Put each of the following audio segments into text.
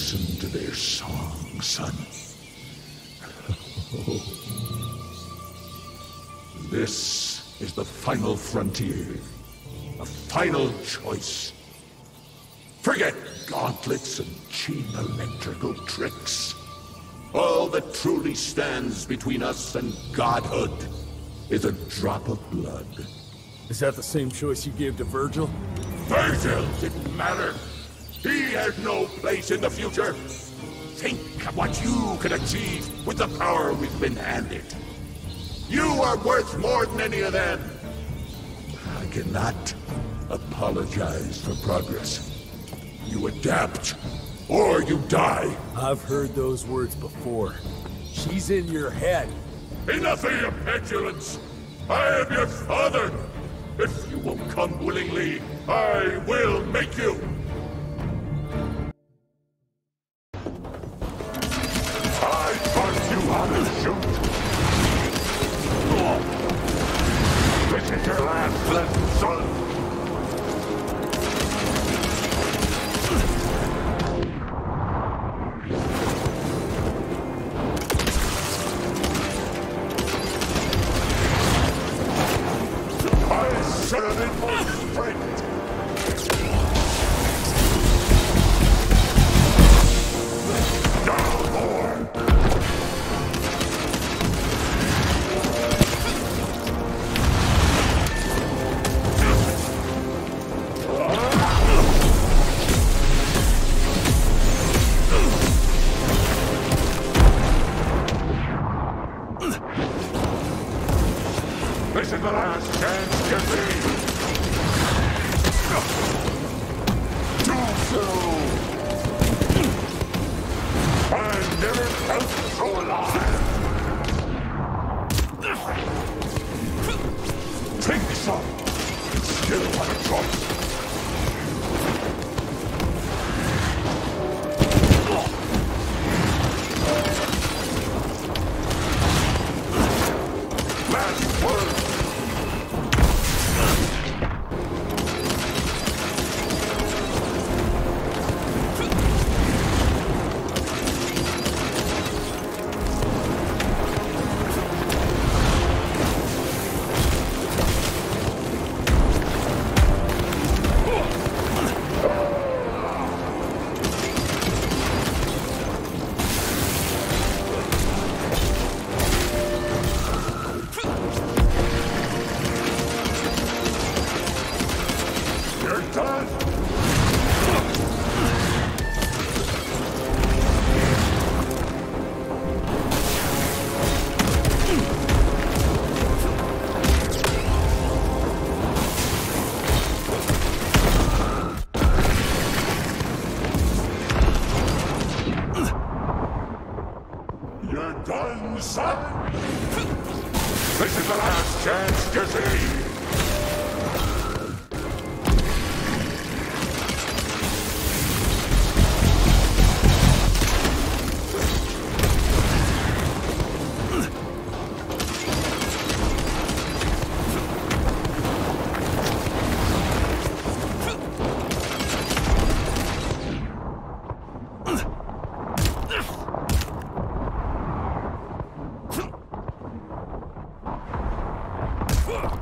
listen to their song, son. This is the final frontier. A final choice. Forget gauntlets and cheap electrical tricks. All that truly stands between us and godhood is a drop of blood. Is that the same choice you gave to Virgil? Virgil didn't matter. He had no place in the future. Think of what you could achieve with the power we've been handed. You are worth more than any of them. I cannot apologize for progress. You adapt, or you die. I've heard those words before. She's in your head. Enough of your petulance! I am your father! If you will come willingly, I will make you! I taught you how to shoot! Oh. This is your last lesson, son! This is the last chance to be. Do so. I never felt so alive. Think so. Still have a choice. Son, this is the last chance to see. Fuck!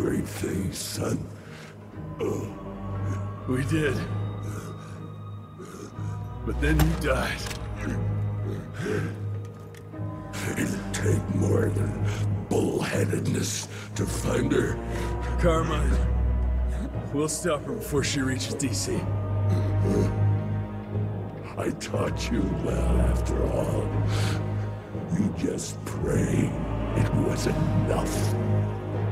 great things, son. We did. But then you died. It'd take more than bullheadedness to find her. Carmine, we'll stop her before she reaches DC. I taught you well, after all. You just pray it was enough.